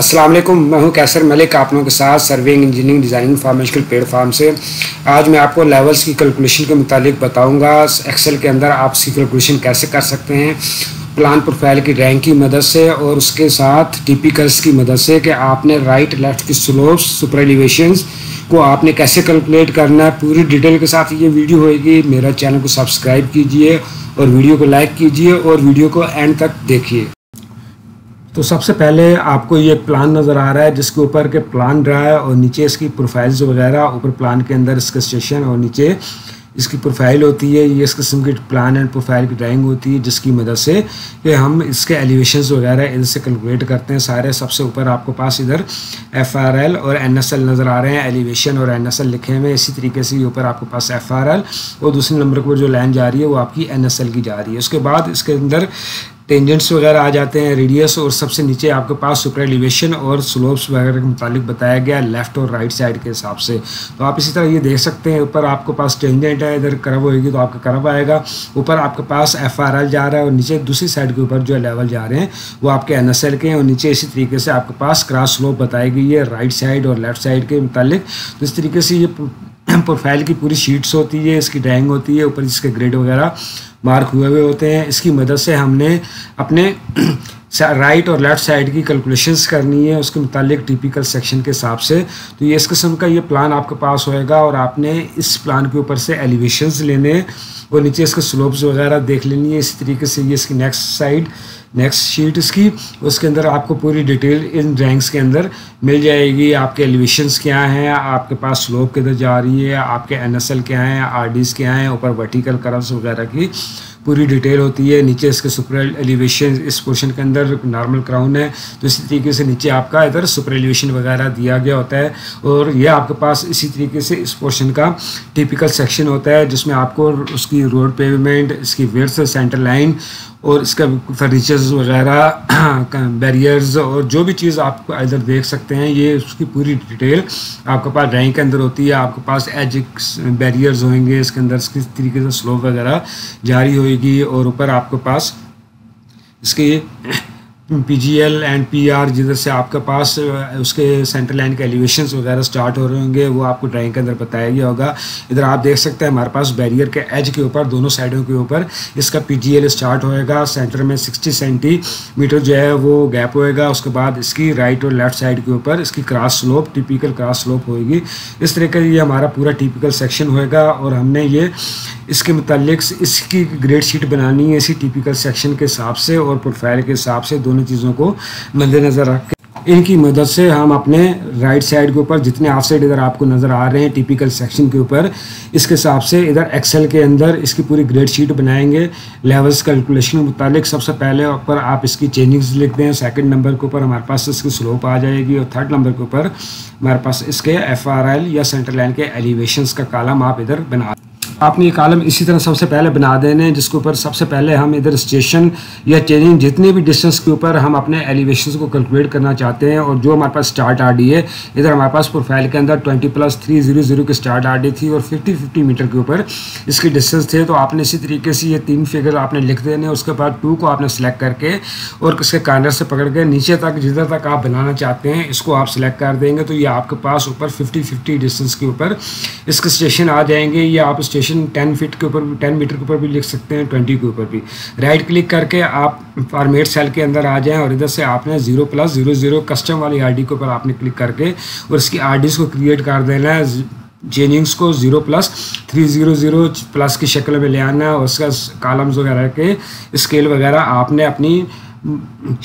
अस्सलाम वालेकुम, मैं हूं कैसर मलिक, आप लोगों के साथ serving engineering designing formational platform से। आज मैं आपको लेवल्स की कैलकुलेशन के मुतालिक बताऊंगा। एक्सेल के अंदर आप इसकी कैलकुलेशन कैसे कर सकते हैं, प्लान प्रोफाइल की रैंक की मदद से और उसके साथ टिपिकल्स की मदद से कि आपने राइट लेफ़्ट की स्लोप्स सुपर एलिवेशंस को आपने कैसे कैलकुलेट करना है। पूरी डिटेल के साथ ये वीडियो होगी। मेरा चैनल को सब्सक्राइब कीजिए और वीडियो को लाइक कीजिए और वीडियो को एंड तक देखिए। तो सबसे पहले आपको ये प्लान नज़र आ रहा है जिसके ऊपर के प्लान रहा है और नीचे इसकी प्रोफाइल्स वगैरह, ऊपर प्लान के अंदर इसका स्टेशन और नीचे इसकी प्रोफाइल होती है। ये इस किस्म की प्लान एंड प्रोफाइल की ड्राइंग होती है जिसकी मदद से कि हम इसके एलिवेशंस वगैरह इधर से कैलकुलेट करते हैं सारे। सबसे ऊपर आपको पास इधर FRL और NSL नज़र आ रहे हैं, एलिवेशन और NSL लिखे हुए। इसी तरीके से ये ऊपर आपके पास FRL और दूसरे नंबर पर जो लाइन जा रही है वो आपकी NSL की जा रही है। उसके बाद इसके अंदर टेंजेंट्स वगैरह आ जाते हैं, रेडियस, और सबसे नीचे आपके पास सुपर एलिवेशन और स्लोप्स वगैरह के मुतालिक बताया गया लेफ़्ट और राइट साइड के हिसाब से। तो आप इसी तरह ये देख सकते हैं, ऊपर आपके पास टेंजेंट है, इधर कर्व होगी तो आपका कर्व आएगा, ऊपर आपके पास FRL जा रहा है और नीचे दूसरी साइड के ऊपर जो लेवल जा रहे हैं वो आपके NSL के हैं, और नीचे इसी तरीके से आपके पास क्रॉस स्लोप बताई गई है राइट साइड और लेफ़्ट साइड के मुतालिक। तो इस तरीके से ये प्रोफाइल की पूरी शीट्स होती है, इसकी ड्राइंग होती है, ऊपर इसके ग्रेड वगैरह मार्क हुए हुए होते हैं। इसकी मदद से हमने अपने राइट और लेफ़्ट साइड की कैलकुलेशंस करनी है उसके मुतालिक टिपिकल सेक्शन के हिसाब से। तो ये इस किस्म का ये प्लान आपके पास होएगा और आपने इस प्लान के ऊपर से एलिवेशंस लेने और नीचे इसके स्लोप्स वगैरह देख लेनी है। इसी तरीके से ये इसकी नेक्स्ट साइड, नेक्स्ट शीट इसकी, उसके अंदर आपको पूरी डिटेल इन ड्राइंग्स के अंदर मिल जाएगी। आपके एलिवेशंस क्या हैं, आपके पास स्लोप किधर जा रही है, आपके NSL क्या हैं, RDs क्या हैं, ऊपर वर्टिकल कर्व्स वगैरह की पूरी डिटेल होती है। नीचे इसके सुपर एलिवेशन, इस पोर्शन के अंदर नॉर्मल क्राउन है, तो इसी तरीके से नीचे आपका इधर सुपर एलिवेशन वगैरह दिया गया होता है। और ये आपके पास इसी तरीके से इस पोर्शन का टिपिकल सेक्शन होता है जिसमें आपको उसकी रोड पेवमेंट, इसकी विड्थ, सेंटर लाइन और इसका फर्नीचर्स वगैरह, बैरियर्स और जो भी चीज़ आप इधर देख सकते हैं, ये उसकी पूरी डिटेल आपके पास ड्राइंग के अंदर होती है। आपके पास एज बैरियर्स होंगे इसके अंदर, किस तरीके से स्लोप वगैरह जारी होगी, और ऊपर आपके पास इसके PGL एंड PR जिधर से आपके पास उसके सेंटर लाइन के एलिवेशंस वगैरह स्टार्ट हो रहे होंगे वो आपको ड्राइंग के अंदर बताया गया होगा। इधर आप देख सकते हैं हमारे पास बैरियर के एज के ऊपर, दोनों साइडों के ऊपर इसका PGL स्टार्ट होएगा, सेंटर में 60 सेंटीमीटर जो है वो गैप होएगा। उसके बाद इसकी राइट और लेफ़्ट साइड के ऊपर इसकी cross slope, typical cross slope होएगी। इस तरीके से ये हमारा पूरा टिपिकल सेक्शन होएगा और हमने ये इसके मुतालिक इसकी ग्रेड शीट बनानी है इसी टिपिकल सेक्शन के हिसाब से और प्रोफाइल के हिसाब से, दोनों चीज़ों को मद्देनजर रख के इनकी मदद से हम अपने राइट साइड के ऊपर जितने ऑफ साइड इधर आपको नज़र आ रहे हैं टिपिकल सेक्शन के ऊपर, इसके हिसाब से इधर एक्सेल के अंदर इसकी पूरी ग्रेड शीट बनाएंगे लेवल्स कैलकुलेशन के मुताबिक। सबसे पहले ऊपर आप इसकी चेंजिंग्स लिख दें, सेकंड नंबर के ऊपर हमारे पास इसकी स्लोप आ जाएगी और थर्ड नंबर के ऊपर हमारे पास इसके FRL या सेंटर लाइन के एलिवेशंस का कालम आप इधर बना दें। आपने ये कॉलम इसी तरह सबसे पहले बना देने हैं जिसके ऊपर सबसे पहले हम इधर स्टेशन या चेंजिंग जितने भी डिस्टेंस के ऊपर हम अपने एलिवेशंस को कैलकुलेट करना चाहते हैं। और जो हमारे पास स्टार्ट RD है, इधर हमारे पास प्रोफाइल के अंदर 20+300 के स्टार्ट RD थी और 50 मीटर के ऊपर इसके डिस्टेंस थे। तो आपने इसी तरीके से ये तीन फिगर आपने लिख देने, उसके बाद 2 को आपने सेलेक्ट करके और उसके कॉर्नर से पकड़ के नीचे तक जिधर तक आप बनाना चाहते हैं इसको आप सेलेक्ट कर देंगे। तो ये आपके पास ऊपर 50 डिस्टेंस के ऊपर इसके स्टेशन आ जाएंगे। ये आप स्टेशन 10 फीट के ऊपर, 10 मीटर के ऊपर भी लिख सकते हैं, 20 के ऊपर भी। राइट क्लिक करके आप फॉर्मेट सेल के अंदर आ जाएं और इधर से आपने 0+00 कस्टम वाली RD के ऊपर आपने क्लिक करके और इसकी RDs को क्रिएट कर देना है। चेंजिंग्स को 0+300 प्लस की शक्ल में ले आना है और उसका कॉलम्स वगैरह के स्केल वगैरह आपने अपनी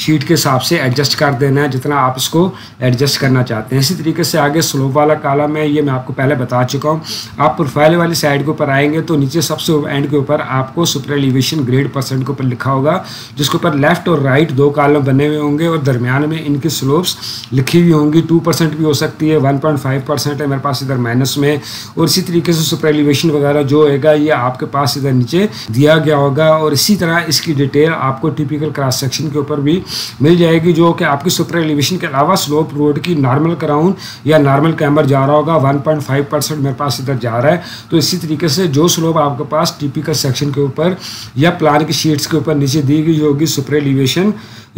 शीट के हिसाब से एडजस्ट कर देना है जितना आप इसको एडजस्ट करना चाहते हैं। इसी तरीके से आगे स्लोप वाला कॉलम है, ये मैं आपको पहले बता चुका हूँ। आप प्रोफाइल वाली साइड के ऊपर आएंगे तो नीचे सबसे एंड के ऊपर आपको सुपर एलिवेशन ग्रेड परसेंट के ऊपर लिखा होगा जिसके ऊपर लेफ़्ट और राइट 2 कॉलम बने हुए होंगे और दरमियान में इनकी स्लोप्स लिखी हुई होंगी। 2% भी हो सकती है, 1.5% है मेरे पास इधर माइनस में। और इसी तरीके से सुपर एलिवेशन वगैरह जो होगा ये आपके पास इधर नीचे दिया गया होगा और इसी तरह इसकी डिटेल आपको टिपिकल क्रॉस सेक्शन एलिवेशन के ऊपर भी मिल जाएगी, जो कि आपकी सुपर एलिवेशन के अलावा स्लोप रोड की नॉर्मल कराउंड या नॉर्मल कैम्बर जा रहा होगा 1.5% मेरे पास इधर जा रहा है। तो इसी तरीके से जो स्लोप आपके पास टिपिकल सेक्शन के ऊपर या प्लान की शीट्स के ऊपर नीचे दी गई होगी सुपर एलिवेशन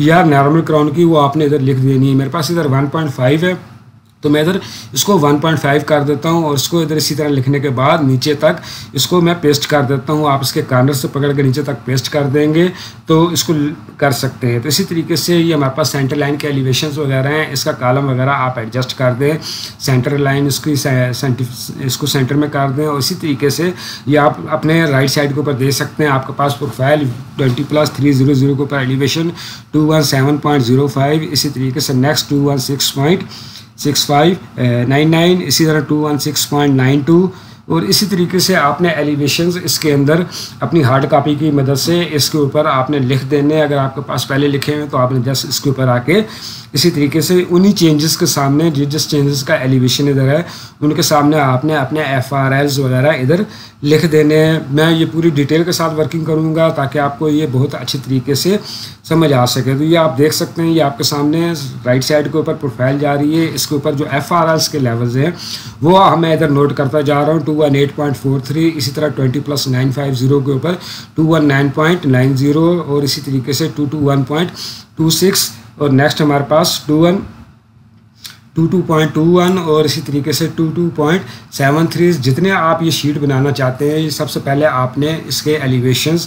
या नॉर्मल कराउंड की, वो आपने इधर लिख देनी है। मेरे पास इधर 1.5 है तो मैं इधर इसको 1.5 कर देता हूँ और इसको इधर इसी तरह लिखने के बाद नीचे तक इसको मैं पेस्ट कर देता हूँ। आप इसके कॉर्नर से पकड़ के नीचे तक पेस्ट कर देंगे तो इसको कर सकते हैं। तो इसी तरीके से ये हमारे पास सेंटर लाइन के एलिवेशंस वगैरह हैं, इसका कॉलम वगैरह आप एडजस्ट कर दें, सेंटर लाइन इसकी इसको सेंटर में कर दें। और इसी तरीके से ये आप अपने राइट साइड के ऊपर दे सकते हैं। आपके पास प्रोफाइल 20+300 के ऊपर एलिवेशन 217.05, इसी तरीके से नेक्स्ट 216.6599, इसी तरह 216.92 और इसी तरीके से आपने एलिवेशंस इसके अंदर अपनी हार्ड कॉपी की मदद से इसके ऊपर आपने लिख देने। अगर आपके पास पहले लिखे हैं तो आपने जस्ट इसके ऊपर आके इसी तरीके से उन्हीं चेंजेस के सामने जिस चेंजेस का एलिवेशन इधर है उनके सामने आपने अपने FRLs वगैरह इधर लिख देने हैं। मैं ये पूरी डिटेल के साथ वर्किंग करूँगा ताकि आपको ये बहुत अच्छे तरीके से समझ आ सके। तो ये आप देख सकते हैं, ये आपके सामने राइट साइड के ऊपर प्रोफाइल जा रही है, इसके ऊपर जो FRLs के लेवल्स हैं वो मैं इधर नोट करता जा रहा हूँ 218.43, इसी तरह 20+950 के ऊपर 219.90 और इसी तरीके से 221.26 और नेक्स्ट हमारे पास 22.21 और इसी तरीके से 22.73। जितने आप ये शीट बनाना चाहते हैं ये सबसे पहले आपने इसके एलिवेशंस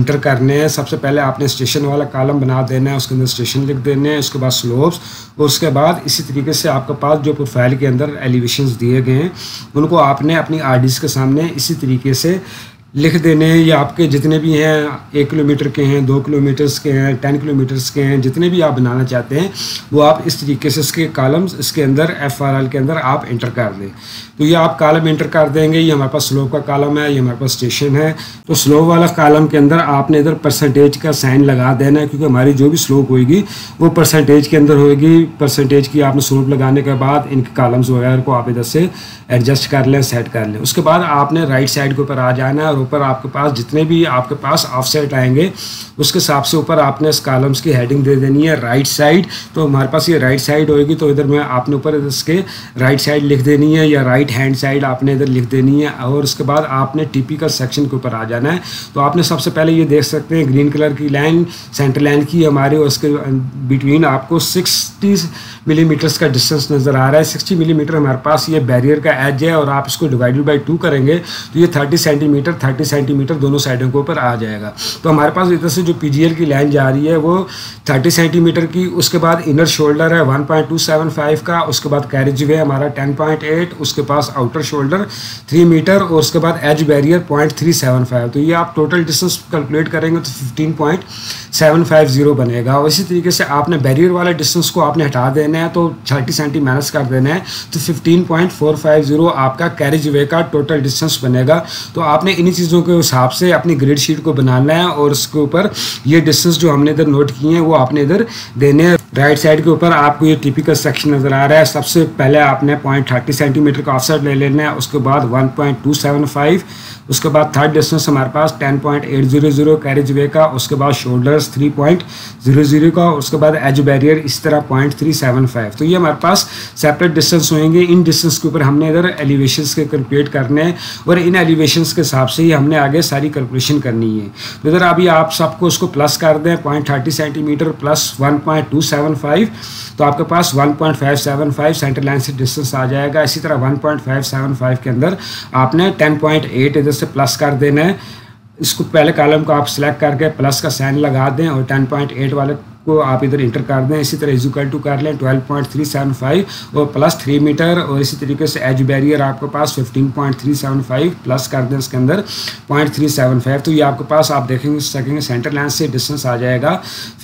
इंटर करने हैं। सबसे पहले आपने स्टेशन वाला कॉलम बना देना है, उसके अंदर स्टेशन लिख देने हैं, उसके बाद स्लोप्स और उसके बाद इसी तरीके से आपके पास जो प्रोफाइल के अंदर एलिवेशंस दिए गए हैं उनको आपने अपनी RDs के सामने इसी तरीके से लिख देने हैं। ये आपके जितने भी हैं 1 किलोमीटर के हैं, 2 किलोमीटर्स के हैं, 10 किलोमीटर्स के हैं, जितने भी आप बनाना चाहते हैं वो आप इस तरीके से इसके कॉलम्स इसके अंदर FRL के अंदर आप इंटर कर दें। तो ये आप कॉलम इंटर कर देंगे। ये हमारे पास स्लोप का कॉलम है, ये हमारे पास स्टेशन है। तो स्लोप वाला कॉलम के अंदर आपने इधर परसेंटेज का साइन लगा देना है, क्योंकि हमारी जो भी स्लोप होगी वो परसेंटेज के अंदर होगी। परसेंटेज की आपने स्लोप लगाने के बाद इनके कॉलम्स वगैरह को आप इधर से एडजस्ट कर लें, सेट कर लें। उसके बाद आपने राइट साइड के ऊपर आ जाना है, ऊपर आपके पास जितने भी आपके पास ऑफसेट आएंगे उसके हिसाब से ऊपर आपने इस कॉलम्स की हेडिंग दे देनी है राइट साइड। तो हमारे पास ये राइट साइड होगी तो इधर मैं आपने ऊपर इसके राइट साइड लिख देनी है या राइट हैंड साइड आपने इधर लिख देनी है। और उसके बाद आपने टिपिकल सेक्शन के ऊपर आ जाना है। तो आपने सबसे पहले ये देख सकते हैं ग्रीन कलर की लाइन सेंटर लाइन की हमारे, उसके बिटवीन आपको 60 मिलीमीटर्स का डिस्टेंस नज़र आ रहा है। 60 मिलीमीटर हमारे पास ये बैरियर का एज है और आप इसको डिवाइडेड बाई 2 करेंगे तो ये 30 सेंटीमीटर दोनों साइडों के ऊपर आ जाएगा। तो हमारे पास इधर से जो PGL की लाइन जा रही है वो 30 सेंटीमीटर की, उसके बाद इनर शोल्डर है 1.275 का, उसके बाद कैरेज वे हमारा 10.8, उसके पास आउटर शोल्डर 3 मीटर और उसके बाद एज बैरियर 0.375। तो ये आप टोटल डिस्टेंस कैलकुलेट करेंगे तो 15.750 बनेगा। और इसी तरीके से आपने बैरियर वाला डिस्टेंस को आपने हटा देना है, तो 30 सेंटी माइनस कर देना है तो 15.450 आपका कैरेज वे का टोटल डिस्टेंस बनेगा। तो आपने इन्हीं चीज़ों के हिसाब से अपनी ग्रिड शीट को बनाना है और उसके ऊपर ये डिस्टेंस जो हमने इधर नोट किए हैं वो आपने इधर देने हैं। राइट साइड के ऊपर आपको ये टिपिकल सेक्शन नज़र आ रहा है। सबसे पहले आपने 0.30 सेंटीमीटर का ऑफसेट ले लेना है, उसके बाद 1.275, उसके बाद थर्ड डिस्टेंस हमारे पास 10.800 कैरेज वे का, उसके बाद शोल्डर्स 3.00 का, उसके बाद एज बैरियर इस तरह 0.375। तो ये हमारे पास सेपरेट डिस्टेंस होंगे। इन डिस्टेंस के ऊपर हमने इधर एलिवेशंस के कैलकुलेट करने हैं और इन एलिवेशंस के हिसाब से ही हमने आगे सारी कैलकुलेशन करनी है। तो इधर अभी आप सबको उसको प्लस कर दें 0.30 सेंटीमीटर प्लस 1.275 तो आपके पास 1.575 सेंटर लाइन से डिस्टेंस आ जाएगा। इसी तरह 1.575 के अंदर आपने 10.8 इधर से प्लस कर देना है। इसको पहले कॉलम को आप सिलेक्ट करके प्लस का साइन लगा दें और 10.8 वाले को आप इधर इंटर कर दें। इसी तरह इक्वल टू कर लें 12.375 और प्लस 3 मीटर और इसी तरीके से एज बैरियर आपके पास 15.375 प्लस कर दें इसके अंदर 0.375। तो ये आपके पास आप देखेंगे सकेंगे सेंटर लाइन से डिस्टेंस आ जाएगा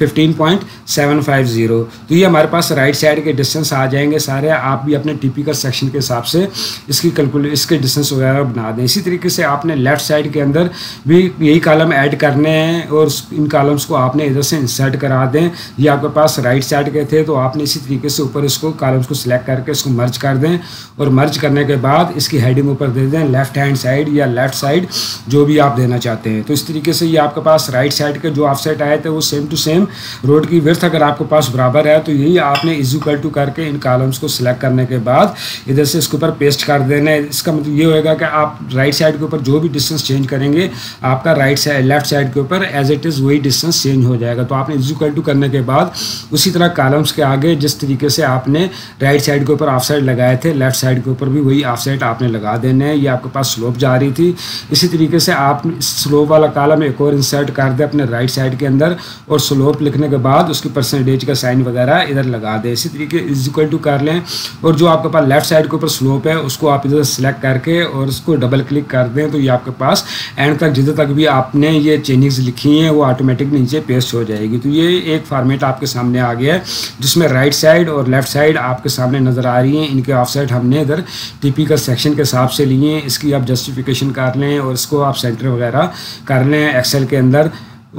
15.750। तो ये हमारे पास राइट साइड के डिस्टेंस आ जाएंगे सारे। आप भी अपने टिपिकल सेक्शन के हिसाब से इसकी इसके डिस्टेंस वगैरह बना दें। इसी तरीके से आपने लेफ्ट साइड के अंदर भी यही कॉलम ऐड करने हैं और इन कॉलम्स को आपने इधर से इंसर्ट करा दें। ये आपके पास राइट साइड के थे, तो आपने इसी तरीके से ऊपर इसको कॉलम्स को सिलेक्ट करके इसको मर्ज कर दें और मर्ज करने के बाद इसकी हेडिंग ऊपर दे दें लेफ्ट हैंड साइड या लेफ़्ट साइड जो भी आप देना चाहते हैं। तो इस तरीके से ये आपके पास राइट साइड के जो ऑफसेट आए थे वो सेम टू सेम रोड की विड्थ अगर आपके पास बराबर है तो यही आपने इज इक्वल टू करके इन कॉलम्स को सिलेक्ट करने के बाद इधर से इसके ऊपर पेस्ट कर देना है। इसका मतलब ये होगा कि आप राइट साइड के ऊपर जो भी डिस्टेंस चेंज करेंगे आपका राइट साइड लेफ्ट साइड के ऊपर एज इट इज़ वही डिस्टेंस चेंज हो जाएगा। तो आपने इज इक्वल टू करने के बाद उसी तरह कॉलम्स के आगे जिस तरीके से आपने राइट साइड के ऊपर ऑफसेट लगाए थे लेफ्ट साइड के ऊपर भी वही ऑफसेट आपने लगा देने हैं। ये आपके पास स्लोप जा रही थी, इसी तरीके से आप स्लोप वाला कॉलम एक और इंसर्ट कर दें अपने राइट साइड के अंदर और स्लोप लिखने के बाद उसकी परसेंटेज का साइन वगैरह इधर लगा दें। इसी तरीके इज इक्वल टू कर लें और जो आपके पास लेफ्ट साइड के ऊपर स्लोप है उसको आप इधर सेलेक्ट करके और उसको डबल क्लिक कर दें। तो ये आपके पास एंड तक जिधर तक भी आपने ये चेंजिंग्स लिखी हैं वो ऑटोमेटिक नीचे पेस्ट हो जाएगी। तो ये एक फॉर्मेट आपके सामने आ गया है जिसमें राइट साइड और लेफ्ट साइड आपके सामने नज़र आ रही हैं। इनके ऑफसेट हमने इधर टिपिकल सेक्शन के हिसाब से लिए हैं, इसकी आप जस्टिफिकेशन कर लें और इसको आप सेंटर वगैरह कर लें एक्सेल के अंदर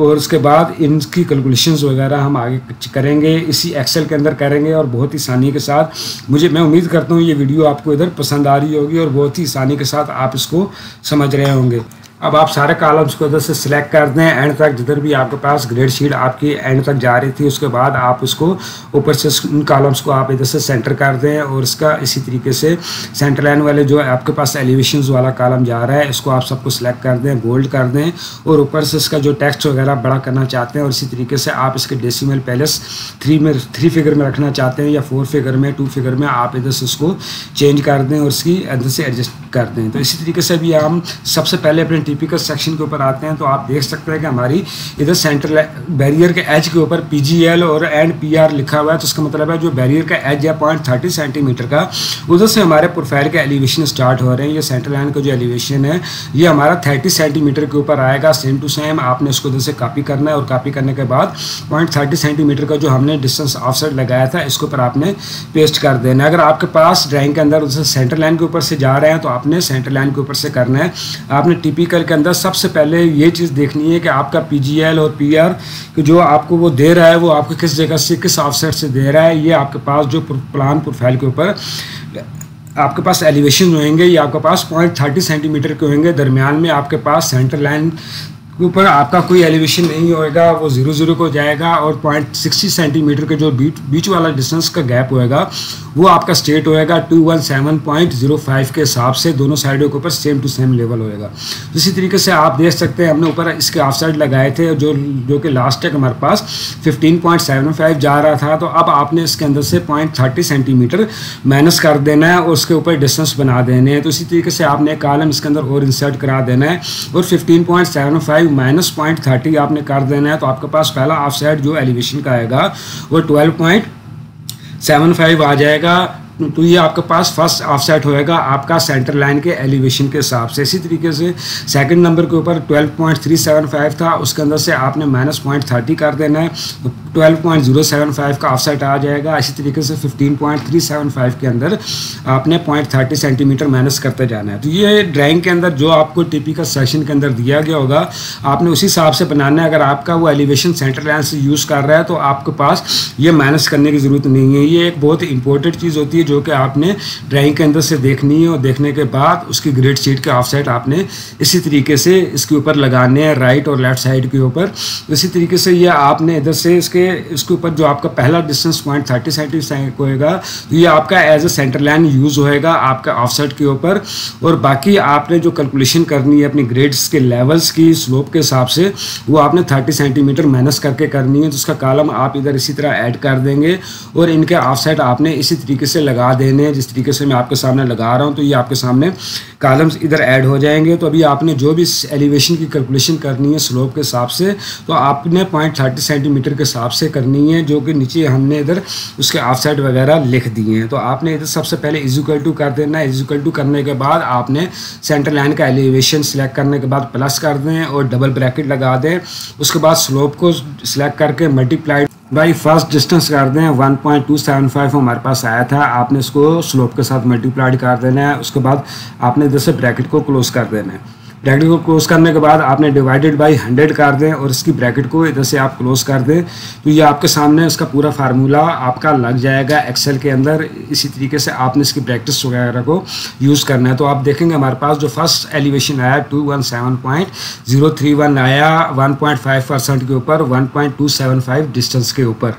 और उसके बाद इनकी कैलकुलेशंस वगैरह हम आगे करेंगे, इसी एक्सेल के अंदर करेंगे और बहुत ही आसानी के साथ। मैं उम्मीद करता हूँ ये वीडियो आपको इधर पसंद आ रही होगी और बहुत ही आसानी के साथ आप इसको समझ रहे होंगे। अब आप सारे कॉलम्स को इधर से सिलेक्ट कर दें एंड तक जिधर भी आपके पास ग्रेड शीट आपकी एंड तक जा रही थी, उसके बाद आप उसको ऊपर से उन कॉलम्स को आप इधर से सेंटर कर दें और इसका इसी तरीके से सेंटर लाइन वाले जो आपके पास एलिवेशन वाला कॉलम जा रहा है इसको आप सबको सिलेक्ट कर दें, बोल्ड कर दें और ऊपर से इसका जो टेक्स्ट वगैरह बड़ा करना चाहते हैं और इसी तरीके से आप इसके डेसिमल पैलेस 3 फिगर में रखना चाहते हैं या 4 फिगर में 2 फिगर में आप इधर से उसको चेंज कर दें और इसकी अंदर से एडजस्ट कर दें। तो इसी तरीके से भी हम सबसे पहले अपने टिपिकल सेक्शन के ऊपर आते हैं। तो आप देख सकते हैं कि हमारी इधर सेंटर बैरियर के एज के ऊपर PGL और PR लिखा हुआ है, तो इसका मतलब है जो बैरियर का एज है 0.30 सेंटीमीटर का, उधर से हमारे प्रोफाइल के एलिवेशन स्टार्ट हो रहे हैं। ये सेंटर लाइन का जो एलिवेशन है ये हमारा 30 सेंटीमीटर के ऊपर आएगा सेम टू सेम। आपने उसको उधर से कापी करना है और कापी करने के बाद 0.30 सेंटीमीटर का जो हमने डिस्टेंस ऑफसेट लगाया था इसके ऊपर आपने पेस्ट कर देना है। अगर आपके पास ड्राइंग के अंदर उधर सेंटर लाइन के ऊपर से जा रहे हैं तो आपने सेंटर लाइन के ऊपर से करना है। आपने टिपिकल के अंदर सबसे पहले ये चीज़ देखनी है कि आपका PGL और PR जो आपको वो दे रहा है वो आपको किस जगह से किस ऑफसेट से दे रहा है। ये आपके पास जो प्लान प्रोफाइल के ऊपर आपके पास एलिवेशन होंगे ये आपके पास 0.30 सेंटीमीटर के होंगे। दरमियान में आपके पास सेंटर लाइन ऊपर आपका कोई एलिवेशन नहीं होएगा, वो 0.0 को जाएगा और 0.60 सेंटीमीटर के जो बीच वाला डिस्टेंस का गैप होएगा वो आपका स्टेट होएगा 217.05 के हिसाब से। दोनों साइडों के ऊपर सेम टू सेम लेवल होएगा। इसी तरीके से आप देख सकते हैं हमने ऊपर इसके ऑफ साइड लगाए थे जो कि लास्ट तक हमारे पास 15.75 जा रहा था। तो अब आपने इसके अंदर से 0.30 सेंटीमीटर माइनस कर देना है और उसके ऊपर डिस्टेंस बना देने हैं। तो इसी तरीके से आपने कॉलम इसके अंदर और इंसर्ट करा देना है और 15.75 माइनस 0.30 आपने कर देना है। तो आपके पास पहला ऑफसेट जो एलिवेशन का आएगा वो 12.75 आ जाएगा। तो ये आपके पास फर्स्ट ऑफसेट होएगा आपका सेंटर लाइन के एलिवेशन के हिसाब से। इसी तरीके से सेकंड नंबर के ऊपर 12.375 था, उसके अंदर से आपने माइनस 0.30 कर देना है, 12.075 का ऑफसेट आ जाएगा। इसी तरीके से 15.375 के अंदर आपने 0.30 सेंटीमीटर माइनस करते जाना है। तो ये ड्राइंग के अंदर जो आपको टिपिकल सेक्शन के अंदर दिया गया होगा आपने उसी हिसाब से बनाना है। अगर आपका वो एलिवेशन सेंटर लाइन से यूज़ कर रहा है तो आपके पास ये माइनस करने की ज़रूरत नहीं है। ये एक बहुत इंपॉर्टेंट चीज़ होती है जो कि आपने ड्राइंग के अंदर से देखनी है और देखने के बाद उसकी ग्रेड शीट के ऑफसेट आपने इसी तरीके से इसके ऊपर लगाने हैं राइट और लेफ्ट साइड के ऊपर। इसी तरीके से ये आपने इधर से इसके ऊपर जो आपका पहला डिस्टेंस 0.30 सेंटीमीटर होएगा तो ये आपका as a centre line use होएगा आपका ऑफसेट के ऊपर। और बाकी आपने जो कैलकुलेशन करनी है अपनी ग्रेड्स के लेवल्स की स्लोप के हिसाब से वो आपने 30 सेंटीमीटर माइनस करके करनी है। तो उसका कॉलम आप इधर इसी तरह ऐड कर देंगे और इनके ऑफसेट आपने इसी तरीके से लगा देने जिस तरीके से मैं आपके सामने लगा रहा हूं। तो ये आपके सामने कॉलम्स इधर ऐड हो जाएंगे। तो अभी आपने जो भी एलिवेशन की कैलकुलेशन करनी है स्लोप के हिसाब से तो आपने 0.30 सेंटीमीटर के हिसाब से करनी है जो कि नीचे हमने इधर उसके ऑफसेट वगैरह लिख दिए हैं। तो आपने इधर सबसे पहले इज इक्वल टू कर देना है। इज इक्वल टू करने के बाद आपने सेंटर लाइन का एलिवेशन सिलेक्ट करने के बाद प्लस कर दें और डबल ब्रैकेट लगा दें। उसके बाद स्लोप को सिलेक्ट करके मल्टीप्लाइड भाई फर्स्ट डिस्टेंस कर दें 1.275 हमारे पास आया था, आपने इसको स्लोप के साथ मल्टीप्लाइड कर देना है। उसके बाद आपने इधर से ब्रैकेट को क्लोज कर देना है। ब्रैकेट को क्लोज करने के बाद आपने डिवाइडेड बाई 100 कर दें और इसकी ब्रैकेट को इधर से आप क्लोज कर दें तो ये आपके सामने उसका पूरा फार्मूला आपका लग जाएगा एक्सेल के अंदर। इसी तरीके से आपने इसकी प्रैक्टिस वगैरह को यूज़ करना है। तो आप देखेंगे हमारे पास जो फर्स्ट एलिवेशन आया 217.031 आया 1.5% के ऊपर 1.275 डिस्टेंस के ऊपर।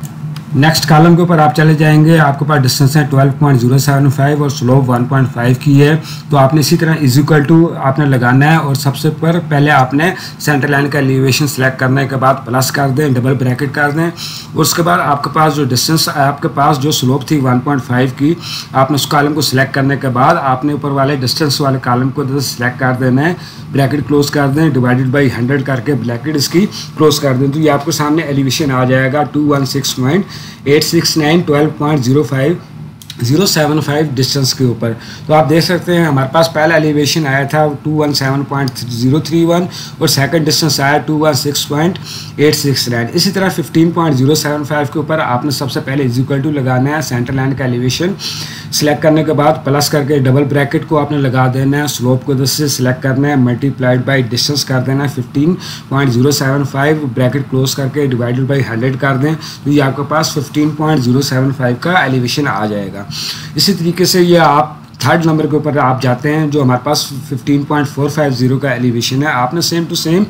नेक्स्ट कॉलम के ऊपर आप चले जाएंगे, आपके पास डिस्टेंस है 12.075 और स्लोप 1.5 की है। तो आपने इसी तरह इज इक्वल टू आपने लगाना है और सबसे पर पहले आपने सेंटर लाइन का एलिवेशन सेलेक्ट करने के बाद प्लस कर दें, डबल ब्रैकेट कर दें और उसके बाद आपके पास जो डिस्टेंस आपके पास जो स्लोप थी 1.5 की, आपने उस कॉलम को सिलेक्ट करने के बाद आपने ऊपर वाले डिस्टेंस वाले कॉलम को सिलेक्ट कर देना है, ब्रैकेट क्लोज कर दें, डिवाइडेड बाई 100 करके ब्रैकेट इसकी क्लोज कर दें। तो ये आपके सामने एलिवेशन आ जाएगा 216.869.12.05075 डिस्टेंस के ऊपर। तो आप देख सकते हैं हमारे पास पहला एलिवेशन आया था 217.031 और सेकंड डिस्टेंस आया 216.869। इसी तरह 15.075 के ऊपर आपने सबसे पहले इज इक्वल टू लगाना है, सेंटर लाइन का एलिवेशन सिलेक्ट करने के बाद प्लस करके डबल ब्रैकेट को आपने लगा देना है, स्लोप को इधर से सिलेक्ट करना है, मल्टीप्लाइड बाई डिस्टेंस कर देना है 15.075, ब्रैकेट क्लोज करके डिवाइडेड बाई 100 कर दें तो ये आपके पास 15.075 का एलिवेशन आ जाएगा। इसी तरीके से ये आप थर्ड नंबर के ऊपर आप जाते हैं जो हमारे पास 15.450 का एलिवेशन है। आपने सेम टू सेम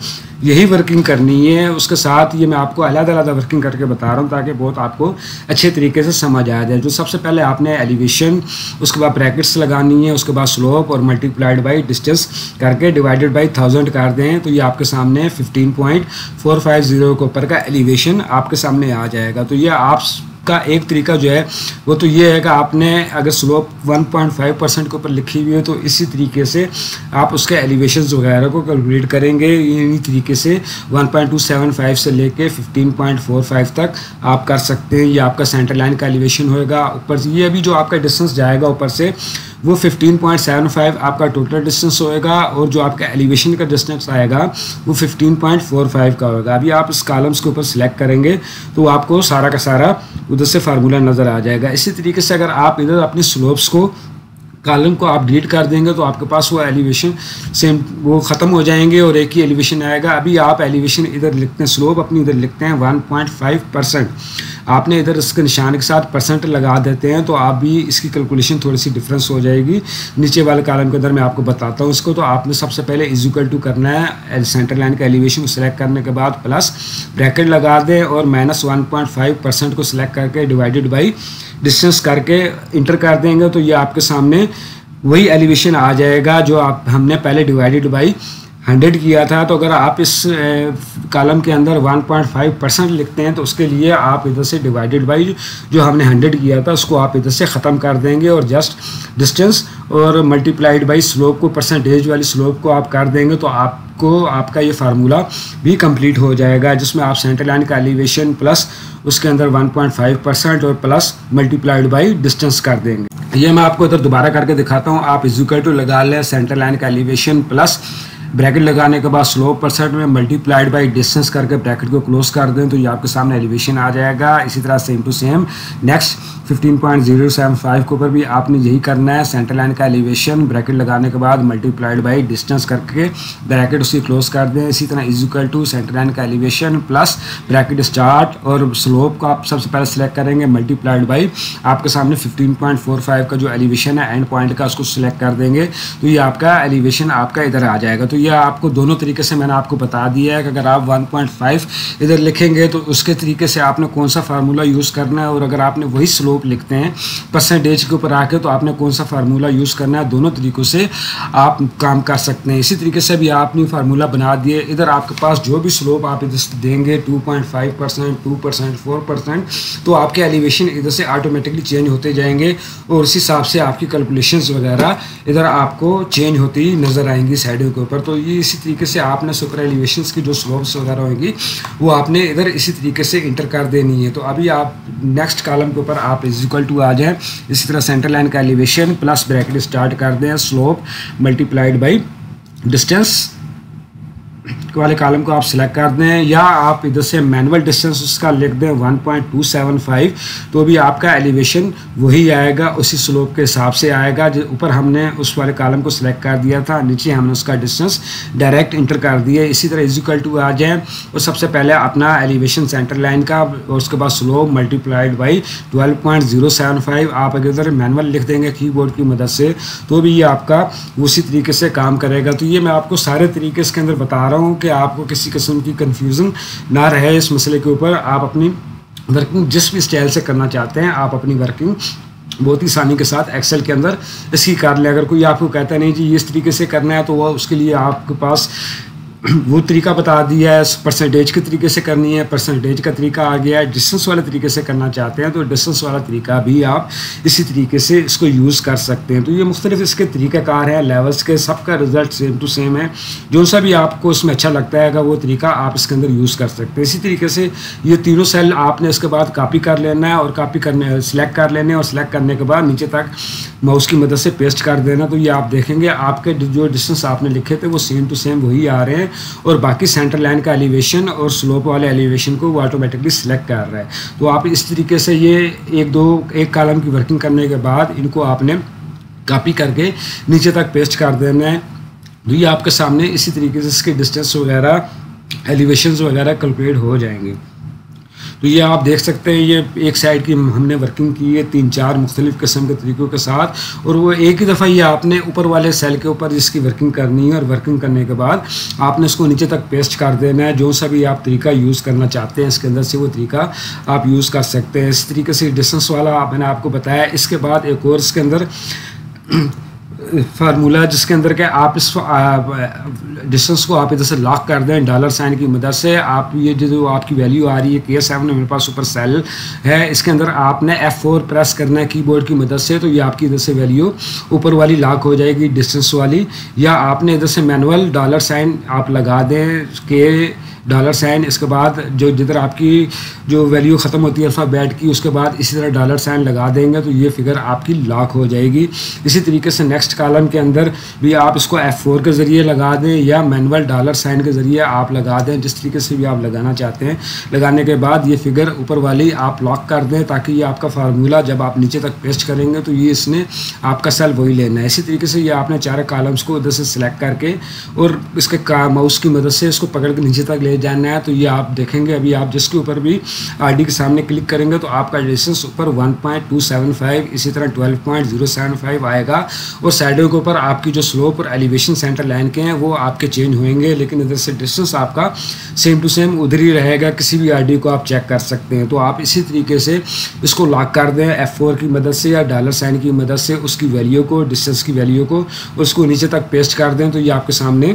यही वर्किंग करनी है, उसके साथ ये मैं आपको अलग-अलग वर्किंग करके बता रहा हूँ ताकि बहुत आपको अच्छे तरीके से समझ आ जाए। जो सबसे पहले आपने एलिवेशन, उसके बाद ब्रैकेट्स लगानी है, उसके बाद स्लोप और मल्टीप्लाइड बाई डिस्टेंस करके डिवाइडेड बाई 1000 कर दें तो ये आपके सामने 15.450 के ऊपर का एलिवेशन आपके सामने आ जाएगा। तो ये आप का एक तरीका जो है वो तो ये है कि आपने अगर स्लोप 1.5% के ऊपर लिखी हुई है तो इसी तरीके से आप उसके एलिवेशन वगैरह को कैलकुलेट करेंगे। इन्हीं तरीके से 1.275 से लेके 15.45 तक आप कर सकते हैं। ये आपका सेंटर लाइन का एलिवेशन होएगा। ऊपर से ये अभी जो आपका डिस्टेंस जाएगा ऊपर से वो 15.75 आपका टोटल डिस्टेंस होएगा और जो आपका एलिवेशन का डिस्टेंस आएगा वो 15.45 का होगा। अभी आप इस कॉलम्स के ऊपर सिलेक्ट करेंगे तो आपको सारा का सारा उधर से फार्मूला नज़र आ जाएगा। इसी तरीके से अगर आप इधर अपनी स्लोप्स को कॉलम को आप डिलीट कर देंगे तो आपके पास वो एलिवेशन सेम वो ख़त्म हो जाएंगे और एक ही एलिवेशन आएगा। अभी आप एलिवेशन इधर लिखते हैं, स्लोप अपनी इधर लिखते हैं 1.5%, आपने इधर इसके निशान के साथ परसेंट लगा देते हैं तो आप भी इसकी कैलकुलेशन थोड़ी सी डिफरेंस हो जाएगी। नीचे वाले कॉलम के अंदर मैं आपको बताता हूँ इसको। तो आपने सबसे पहले इज इक्वल टू करना है, सेंटर लाइन का एलिवेशन को सिलेक्ट करने के बाद प्लस ब्रैकेट लगा दें और -1.5% को सिलेक्ट करके डिवाइडेड बाई डिस्टेंस करके इंटर कर देंगे तो ये आपके सामने वही एलिवेशन आ जाएगा जो आप हमने पहले डिवाइडेड बाई 100 किया था। तो अगर आप इस कॉलम के अंदर 1.5% लिखते हैं तो उसके लिए आप इधर से डिवाइडेड बाई जो हमने 100 किया था उसको आप इधर से ख़त्म कर देंगे और जस्ट डिस्टेंस और मल्टीप्लाइड बाई स्लोप को परसेंटेज वाली स्लोप को आप कर देंगे तो आपको आपका ये फार्मूला भी कंप्लीट हो जाएगा जिसमें आप सेंटर लाइन का एलिवेशन प्लस उसके अंदर 1.5% और प्लस मल्टीप्लाइड बाई डिस्टेंस कर देंगे। ये मैं आपको इधर दोबारा करके दिखाता हूँ। आप इज इक्वल टू लगा लें, सेंटर लाइन का एलिवेशन प्लस ब्रैकेट लगाने के बाद स्लोप परसेंट में मल्टीप्लाइड बाई डिस्टेंस करके ब्रैकेट को क्लोज कर दें तो ये आपके सामने एलिवेशन आ जाएगा। इसी तरह सेम टू सेम नेक्स्ट 15.075 के ऊपर भी आपने यही करना है, सेंटर लाइन का एलिवेशन ब्रैकेट लगाने के बाद मल्टीप्लाइड बाई डिस्टेंस करके ब्रैकेट उसी क्लोज कर दें। इसी तरह is equal to centre line का एलिवेशन प्लस ब्रैकेट स्टार्ट और स्लोप को आप सबसे पहले सिलेक्ट करेंगे, मल्टीप्लाइड बाई आपके सामने 15.45 का जो एलिवेशन है एंड पॉइंट का उसको सिलेक्ट कर देंगे तो ये आपका एलिवेशन आपका इधर आ जाएगा। तो यह आपको दोनों तरीके से मैंने आपको बता दिया है कि अगर आप 1.5 इधर लिखेंगे तो उसके तरीके से आपने कौन सा फार्मूला यूज़ करना है और अगर आपने वही स्लोप लिखते हैं परसेंटेज के ऊपर आके तो आपने कौन सा फार्मूला यूज़ करना है। दोनों तरीक़ों से आप काम कर सकते हैं। इसी तरीके से भी आपने फार्मूला बना दिए। इधर आपके पास जो भी स्लोप आप इधर देंगे 2.5%, 2%, 4% तो आपके एलिवेशन इधर से ऑटोमेटिकली चेंज होते जाएंगे और उस हिसाब से आपकी कैलकुलेशन वगैरह इधर आपको चेंज होती नज़र आएंगी साइडों के ऊपर। तो ये इसी तरीके से आपने सुपर एलिवेशन की जो स्लोप्स वगैरह होंगी वो आपने इधर इसी तरीके से इंटर कर देनी है। तो अभी आप नेक्स्ट कॉलम के ऊपर आप इज इक्वल टू आ जाए, इसी तरह सेंटर लाइन का एलिवेशन प्लस ब्रैकेट स्टार्ट कर दें, स्लोप मल्टीप्लाइड बाई डिस्टेंस वाले कॉलम को आप सिलेक्ट कर दें या आप इधर से मैनुअल डिस्टेंस उसका लिख दें 1.275 तो भी आपका एलिवेशन वही आएगा, उसी स्लोप के हिसाब से आएगा। जो ऊपर हमने उस वाले कॉलम को सिलेक्ट कर दिया था, नीचे हमने उसका डिस्टेंस डायरेक्ट इंटर कर दिया। इसी तरह इक्वल टू आ जाएँ और सबसे पहले अपना एलिवेशन सेंटर लाइन का और उसके बाद स्लोप मल्टीप्लाइड बाई 12.075। आप अगर इधर मैनुअल लिख देंगे कीबोर्ड की मदद से तो भी ये आपका उसी तरीके से काम करेगा। तो ये मैं आपको सारे तरीके इसके अंदर बता रहा हूँ कि आपको किसी किस्म की कंफ्यूजन ना रहे इस मसले के ऊपर। आप अपनी वर्किंग जिस भी स्टाइल से करना चाहते हैं, आप अपनी वर्किंग बहुत ही आसानी के साथ एक्सेल के अंदर इसकी कर लें। अगर कोई आपको कहता है नहीं जी इस तरीके से करना है, तो वह उसके लिए आपके पास वो तरीका बता दिया है। परसेंटेज के तरीके से करनी है, परसेंटेज का तरीका आ गया है। डिस्टेंस वाले तरीके से करना चाहते हैं तो डिस्टेंस वाला तरीका भी आप इसी तरीके से इसको यूज़ कर सकते हैं। तो ये मुख्तलिफ इसके तरीक़ाकार हैं, लेवल्स के, सबका रिज़ल्ट सेम टू सेम है। जो सा भी आपको इसमें अच्छा लगता है अगर वो तरीका आप इसके अंदर यूज़ कर सकते हैं। इसी तरीके से ये तीनों सेल आपने इसके बाद कापी कर लेना है और कापी करने सेलेक्ट कर लेने और सेलेक्ट करने के बाद नीचे तक माउस की मदद से पेस्ट कर देना। तो ये आप देखेंगे आपके जो डिस्टेंस आपने लिखे थे वो सेम टू सेम वही आ रहे हैं और बाकी सेंटर लाइन का एलिवेशन और स्लोप वाले एलिवेशन को वो ऑटोमेटिकली सिलेक्ट कर रहा है। तो आप इस तरीके से ये एक कॉलम की वर्किंग करने के बाद इनको आपने कॉपी करके नीचे तक पेस्ट कर देना है। तो ये आपके सामने इसी तरीके से इसके डिस्टेंस वगैरह एलिवेशंस वगैरह कैलकुलेट हो जाएंगे। तो ये आप देख सकते हैं ये एक साइड की हमने वर्किंग की है 3-4 मुख्तलिफ़ किस्म के तरीक़ों के साथ और वो एक ही दफ़ा ये आपने ऊपर वाले सेल के ऊपर जिसकी वर्किंग करनी है और वर्किंग करने के बाद आपने उसको नीचे तक पेस्ट कर देना है। जो सा भी आप तरीका यूज़ करना चाहते हैं इसके अंदर से वो तरीका आप यूज़ कर सकते हैं। इस तरीके से डिस्टेंस वाला मैंने आपको बताया। इसके बाद एक और इसके अंदर फार्मूला जिसके अंदर के आप इस डिस्टेंस को आप इधर से लॉक कर दें डॉलर साइन की मदद से। आप ये जो आपकी वैल्यू आ रही है K7 मेरे पास सुपर सेल है, इसके अंदर आपने F4 प्रेस करना है कीबोर्ड की मदद से तो ये आपकी इधर से वैल्यू ऊपर वाली लॉक हो जाएगी डिस्टेंस वाली। या आपने इधर से मैनुअल डॉलर साइन आप लगा दें $, इसके बाद जो जिधर आपकी जो वैल्यू ख़त्म होती है अल्फ़ाबेट की उसके बाद इसी तरह $- लगा देंगे तो ये फिगर आपकी लॉक हो जाएगी। इसी तरीके से नेक्स्ट कॉलम के अंदर भी आप इसको F4 के ज़रिए लगा दें या मैनुअल $- के ज़रिए आप लगा दें, जिस तरीके से भी आप लगाना चाहते हैं। लगाने के बाद ये फिगर ऊपर वाली आप लॉक कर दें ताकि ये आपका फार्मूला जब आप नीचे तक पेस्ट करेंगे तो ये इसने आपका सेल वही लेना है। इसी तरीके से ये आपने चारों कॉलम्स को उधर से सिलेक्ट करके और इसके माउस की मदद से इसको पकड़ के नीचे तक ले जाना है। तो ये आप देखेंगे अभी आप जिसके ऊपर भी RD के सामने क्लिक करेंगे तो आपका डिस्टेंस ऊपर 1.275 इसी तरह 12.075 आएगा और साइडों के ऊपर आपकी जो स्लोप और एलिवेशन सेंटर लाइन के हैं वो आपके चेंज होंगे, लेकिन इधर से डिस्टेंस आपका सेम टू सेम उधर ही रहेगा। किसी भी RD को आप चेक कर सकते हैं। तो आप इसी तरीके से इसको लॉक कर दें F4 की मदद से या $- की मदद से उसकी वैल्यू को, डिस्टेंस की वैल्यू को, उसको नीचे तक पेस्ट कर दें तो ये आपके सामने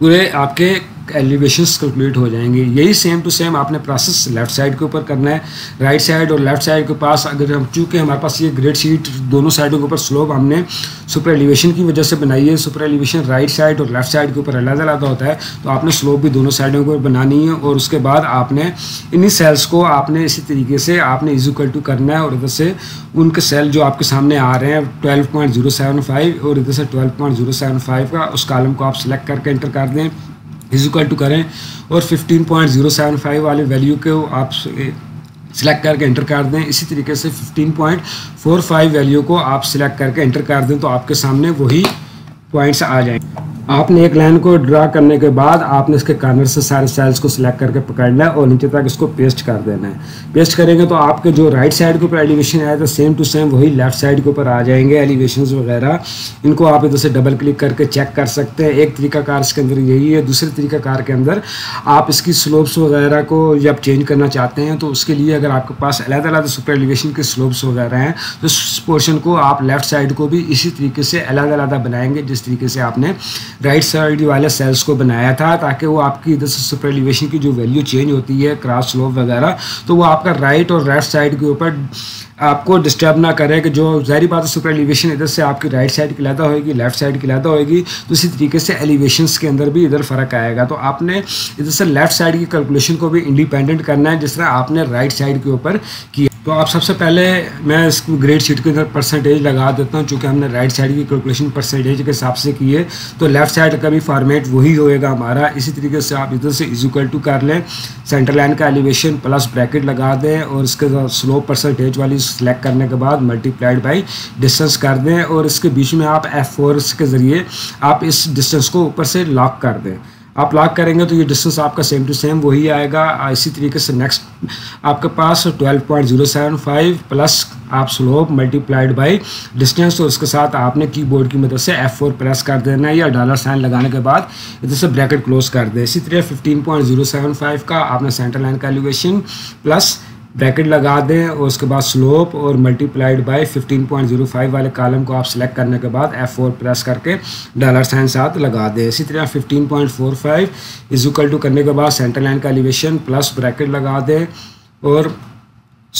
पूरे आपके एलिवेशंस कैलकुलेट हो जाएंगे। यही सेम टू सेम आपने प्रोसेस लेफ़्ट साइड के ऊपर करना है। राइट साइड और लेफ़्ट साइड के पास अगर हम चूँकि हमारे पास ये ग्रेड शीट दोनों साइडों के ऊपर स्लोप हमने सुपर एलिवेशन की वजह से बनाई है। सुपर एलिवेशन राइट साइड और लेफ़्ट साइड के ऊपर अलग अलग होता है तो आपने स्लोप भी दोनों साइडों के ऊपर बनानी है और उसके बाद आपने इन्हीं सेल्स को आपने इसी तरीके से आपने इक्वल टू करना है और इधर से उनके सेल जो आपके सामने आ रहे हैं 12.075 और इधर से 12.075 का उस कॉलम को आप सिलेक्ट करके इंटर कर दें इक्वल टू करें और 15.075 वाले वैल्यू को आप सिलेक्ट करके इंटर कर दें। इसी तरीके से 15.45 वैल्यू को आप सिलेक्ट करके इंटर कर दें तो आपके सामने वही पॉइंट्स आ जाएंगे। आपने एक लाइन को ड्रा करने के बाद आपने इसके कॉर्नर से सारे सेल्स को सिलेक्ट करके पकड़ना है और नीचे तक इसको पेस्ट कर देना है। पेस्ट करेंगे तो आपके जो राइट साइड के ऊपर एलिवेशन आया था सेम टू सेम वही लेफ़्ट साइड के ऊपर आ जाएंगे एलिवेशंस वगैरह। इनको आप इधर से डबल क्लिक करके चेक कर सकते हैं। एक तरीकाकार इसके अंदर यही है। दूसरे तरीकाकार के अंदर आप इसकी स्लोप्स वगैरह को जब चेंज करना चाहते हैं तो उसके लिए अगर आपके पास अलग अलग सुपर एलिवेशन के स्लोप्स वगैरह हैं तो इस पोर्शन को आप लेफ़्ट साइड को भी इसी तरीके से अलग अलग बनाएंगे जिस तरीके से आपने राइट साइड वाले सेल्स को बनाया था, ताकि वो आपकी इधर से सुपर एलिवेशन की जो वैल्यू चेंज होती है क्रॉस स्लोप वगैरह तो वो आपका राइट और लेफ्ट साइड के ऊपर आपको डिस्टर्ब ना करे। कि जो ज़ाहिर बात है सुपर एलिवेशन इधर से आपकी राइट साइड की अलग होगी, लेफ़्ट साइड की अलग होगी तो इसी तरीके से एलिवेशंस के अंदर भी इधर फ़र्क आएगा। तो आपने इधर से लेफ़्ट साइड की कैलकुलेशन को भी इंडिपेंडेंट करना है जिस तरह आपने राइट साइड के ऊपर किया। तो आप सबसे पहले मैं इस ग्रेड शीट के अंदर परसेंटेज लगा देता हूँ, चूँकि हमने राइट साइड की कैलकुलेशन परसेंटेज के हिसाब से की है, तो लेफ़्ट साइड का भी फॉर्मेट वही होएगा हमारा। इसी तरीके से आप इधर से इज इक्वल टू कर लें, सेंटर लाइन का एलिवेशन प्लस ब्रैकेट लगा दें और इसके साथ स्लोप परसेंटेज वाली सेलेक्ट करने के बाद मल्टीप्लाइड बाई डिस्टेंस कर दें और इसके बीच में आप F4 के ज़रिए आप इस डिस्टेंस को ऊपर से लॉक कर दें। आप लॉक करेंगे तो ये डिस्टेंस आपका सेम टू सेम वही आएगा। इसी तरीके से नेक्स्ट आपके पास 12.075 प्लस आप स्लोप मल्टीप्लाइड बाई डिस्टेंस, तो उसके साथ आपने कीबोर्ड की मदद से F4 प्रेस कर देना है या डॉलर साइन लगाने के बाद इधर से ब्रैकेट क्लोज कर दें। इसी तरह 15.075 का आपने सेंटर लाइन का एलिवेशन प्लस ब्रैकेट लगा दें और उसके बाद स्लोप और मल्टीप्लाइड बाय 15.05 वाले कॉलम को आप सिलेक्ट करने के बाद F4 प्रेस करके डॉलर साइन साथ लगा दें। इसी तरह 15.45 इज इक्वल टू करने के बाद सेंटर लाइन का एलिवेशन प्लस ब्रैकेट लगा दें और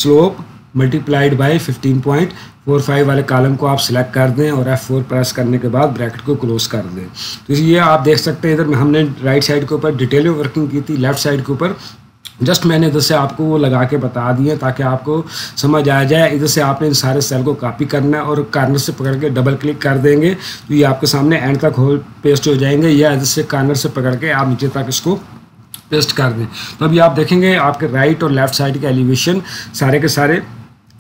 स्लोप मल्टीप्लाइड बाय 15.45 वाले कॉलम को आप सिलेक्ट कर दें और F4 प्रेस करने के बाद ब्रैकेट को क्लोज कर दें। तो ये आप देख सकते हैं, इधर हमने राइट साइड के ऊपर डिटेल में वर्किंग की थी, लेफ़्ट साइड के ऊपर जस्ट मैंने इधर से आपको वो लगा के बता दिए ताकि आपको समझ आ जाए। इधर से आपने इन सारे सेल को कॉपी करना है और कार्नर से पकड़ के डबल क्लिक कर देंगे तो ये आपके सामने एंड तक होल पेस्ट हो जाएंगे, या इधर से कार्नर से पकड़ के आप नीचे तक इसको पेस्ट कर दें। तो अभी आप देखेंगे आपके राइट और लेफ़्ट साइड के एलिवेशन सारे के सारे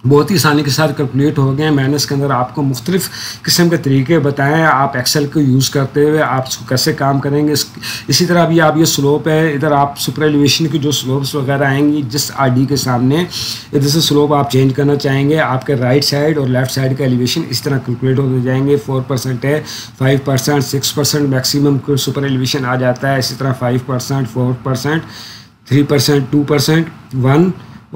बहुत ही आसानी के साथ कैलकुलेट हो गए हैं। मैंने इसके अंदर आपको मुख्तलिफ़ किस्म के तरीके बताएं, आप एक्सेल को यूज़ करते हुए आप कैसे काम करेंगे। इसी तरह अभी आप ये स्लोप है, इधर आप सुपर एलिवेशन की जो स्लोप्स वगैरह आएंगी जिस आरडी के सामने, इधर से स्लोप आप चेंज करना चाहेंगे, आपके राइट साइड और लेफ़्ट साइड का एलिवेशन इस तरह कैलकुलेट होते जाएंगे। 4% है, 5%, 6% मैक्सिमम सुपर एलिवेशन आ जाता है। इसी तरह 5%, 4%, 3%, 2%, 1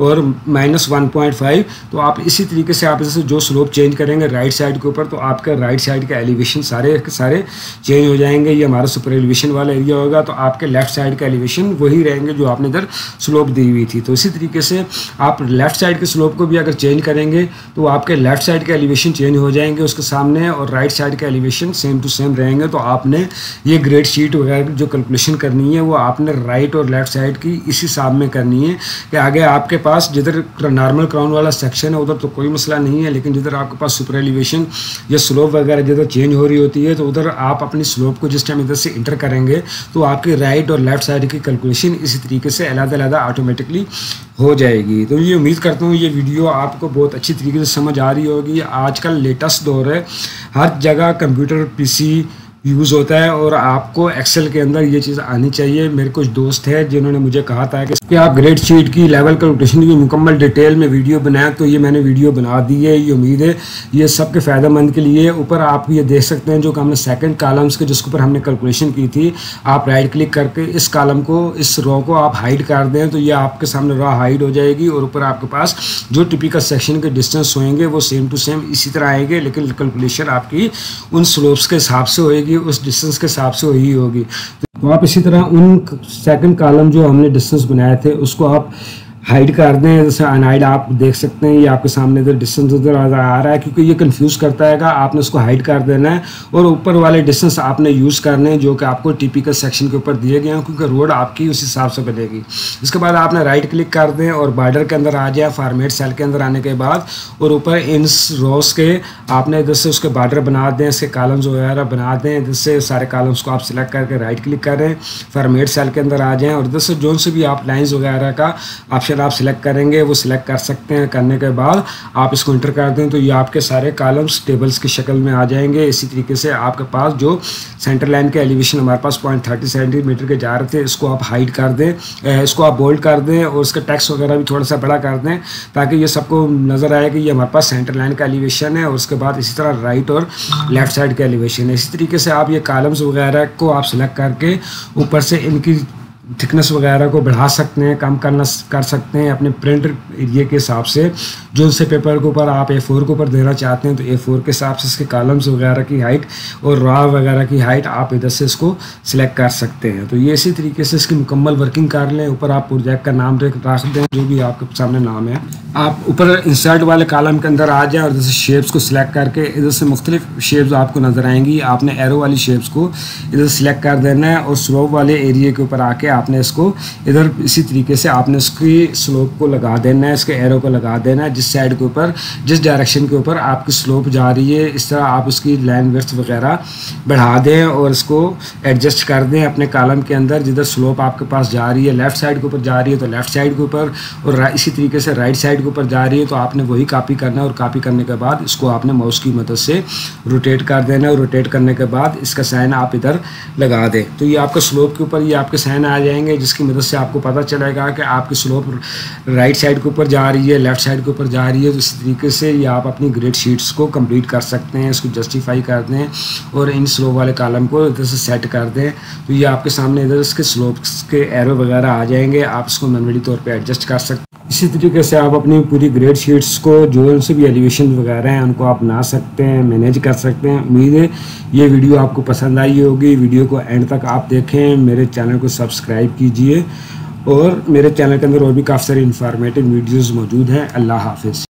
और -1.5। तो आप इसी तरीके से आप इसे जो स्लोप चेंज करेंगे राइट साइड के ऊपर तो आपका राइट साइड का एलिवेशन सारे के सारे चेंज हो जाएंगे। ये हमारा सुपर एलिवेशन वाला एरिया होगा, तो आपके लेफ़्ट साइड का एलिवेशन वही रहेंगे जो आपने इधर स्लोप दी हुई थी। तो इसी तरीके से आप लेफ़्ट साइड के स्लोप को भी अगर चेंज करेंगे तो आपके लेफ़्ट साइड का एलिवेशन चेंज हो जाएंगे उसके सामने और राइट साइड का एलिवेशन सेम टू सेम रहेंगे। तो आपने ये ग्रेड शीट वगैरह जो कैलकुलेशन करनी है वो आपने राइट और लेफ़्ट साइड की इसी हिसाब में करनी है कि आगे आपके पास जिधर नॉर्मल क्राउन वाला सेक्शन है उधर तो कोई मसला नहीं है, लेकिन जिधर आपके पास सुपर एलिवेशन या स्लोप वगैरह जिधर चेंज हो रही होती है तो उधर आप अपनी स्लोप को जिस टाइम इधर से इंटर करेंगे तो आपकी राइट और लेफ़्ट साइड की कैलकुलेशन इसी तरीके से अलग-अलग ऑटोमेटिकली हो जाएगी। तो ये उम्मीद करता हूँ ये वीडियो आपको बहुत अच्छी तरीके से समझ आ रही होगी। आजकल लेटेस्ट दौर है, हर जगह कंप्यूटर PC यूज़ होता है और आपको एक्सेल के अंदर ये चीज़ आनी चाहिए। मेरे कुछ दोस्त हैं जिन्होंने मुझे कहा था कि आप ग्रेड शीट की लेवल कैलकुलेशन की मुकम्मल डिटेल में वीडियो बनाएं, तो ये मैंने वीडियो बना दी है। ये उम्मीद है ये सब के फ़ायदेमंद के लिए। ऊपर आप ये देख सकते हैं जो हमने सेकंड कॉलम्स के जिसके ऊपर हमने कैलकुलेशन की थी, आप राइट क्लिक करके इस कॉलम को इस रो को आप हाइड कर दें तो ये आपके सामने रो हाइड हो जाएगी और ऊपर आपके पास जो टिपिकल सेक्शन के डिस्टेंस होएंगे वो सेम टू सेम इसी तरह आएंगे, लेकिन कैलकुलेशन आपकी उन स्लोप्स के हिसाब से होएगी, उस डिस्टेंस के हिसाब से ही होगी। तो आप इसी तरह उन सेकंड कॉलम जो हमने डिस्टेंस बनाए थे उसको आप हाइड कर दें। जैसे अनहाइड आप देख सकते हैं ये आपके सामने इधर डिस्टेंस उधर आ रहा है, क्योंकि ये कंफ्यूज करता है। आपने उसको हाइड कर देना है और ऊपर वाले डिस्टेंस आपने यूज़ करने हैं जो कि आपको टिपिकल सेक्शन के ऊपर दिए गए हैं, क्योंकि रोड आपकी उस हिसाब से बनेगी। इसके बाद आपने राइट क्लिक कर दें और बॉर्डर के अंदर आ जाए, फॉर्मेट सेल के अंदर आने के बाद और ऊपर इन रोज के आपने इधर से उसके बॉर्डर बना दें, इसके कॉलम्स वगैरह बना दें। इधर से सारे कॉलम्स को आप सिलेक्ट करके राइट क्लिक करें, फॉर्मेट सेल के अंदर आ जाएँ और इधर से जो से भी आप लाइन्स वगैरह का ऑप्शन आप सिलेक्ट करेंगे वो सिलेक्ट कर सकते हैं। करने के बाद आप इसको इंटर कर दें तो ये आपके सारे कॉलम्स टेबल्स की शक्ल में आ जाएंगे। इसी तरीके से आपके पास जो सेंटर लाइन के एलिवेशन हमारे पास 0.30 सेंटीमीटर के जा रहे थे इसको आप हाइड कर दें, इसको आप बोल्ड कर दें और इसका टेक्स्ट वगैरह भी थोड़ा सा बड़ा कर दें ताकि ये सबको नज़र आए कि ये हमारे पास सेंटर लाइन का एलिवेशन है। और उसके बाद इसी तरह राइट और लेफ़्ट साइड का एलिवेशन है। इसी तरीके से आप ये कॉलम्स वगैरह को आप सिलेक्ट करके ऊपर से इनकी थिकनेस वगैरह को बढ़ा सकते हैं, कम करना कर सकते हैं अपने प्रिंट एरिया के हिसाब से। जो से पेपर के ऊपर आप A4 के ऊपर देना चाहते हैं तो A4 के हिसाब से इसके कॉलम्स वगैरह की हाइट और रॉ वगैरह की हाइट आप इधर से इसको सिलेक्ट कर सकते हैं। तो ये इसी तरीके से इसकी मुकम्मल वर्किंग कर लें। ऊपर आप प्रोजेक्ट का नाम रख दें जो भी आपके सामने नाम है, आप ऊपर इंसर्ट वाले कॉलम के अंदर आ जाएँ और इधर से शेप्स को सिलेक्ट करके इधर से मुख्तलिफ शेप्स आपको नज़र आएंगी। आपने एरो वाली शेप्स को इधर सेलेक्ट कर देना है और स्लोप वाले एरिए के ऊपर आके आपने इसको इधर इसी तरीके से आपने उसकी स्लोप को लगा देना है, इसके एरो को लगा देना है, जिस साइड के ऊपर जिस डायरेक्शन के ऊपर आपकी स्लोप जा रही है। इस तरह आप उसकी लाइन विड्थ वगैरह बढ़ा दें और इसको एडजस्ट कर दें अपने कॉलम के अंदर। जिधर स्लोप आपके पास जा रही है, लेफ़्ट साइड के ऊपर जा रही है तो लेफ़्ट साइड के ऊपर, और इसी तरीके से राइट साइड के ऊपर जा रही है तो आपने वही कॉपी करना है। और कॉपी करने के बाद इसको आपने माउस की मदद से रोटेट कर देना है, और रोटेट करने के बाद इसका साइन आप इधर लगा दें तो ये आपका स्लोप के ऊपर ये आपके साइन आ जाएंगे, जिसकी मदद से आपको पता चलेगा कि आपकी स्लोप राइट साइड के ऊपर जा रही है, लेफ़्ट साइड के ऊपर जा रही है। तो इस तरीके से ये आप अपनी ग्रेड शीट्स को कंप्लीट कर सकते हैं, इसको जस्टिफाई कर दें और इन स्लोप वाले कॉलम को इधर से सेट कर दें तो ये आपके सामने इधर इसके स्लोप्स के एरो वगैरह आ जाएंगे, आप इसको मैनुअली तौर पर एडजस्ट कर सकते हैं। इसी तरीके से आप अपनी पूरी ग्रेड शीट्स को जो उनसे भी एलिवेशन वगैरह हैं उनको आप बना सकते हैं, मैनेज कर सकते हैं। उम्मीद है ये वीडियो आपको पसंद आई होगी। वीडियो को एंड तक आप देखें, मेरे चैनल को सब्सक्राइब कीजिए और मेरे चैनल के अंदर और भी काफ़ी सारी इंफॉर्मेटिव वीडियोज़ मौजूद हैं। अल्लाह हाफिज़।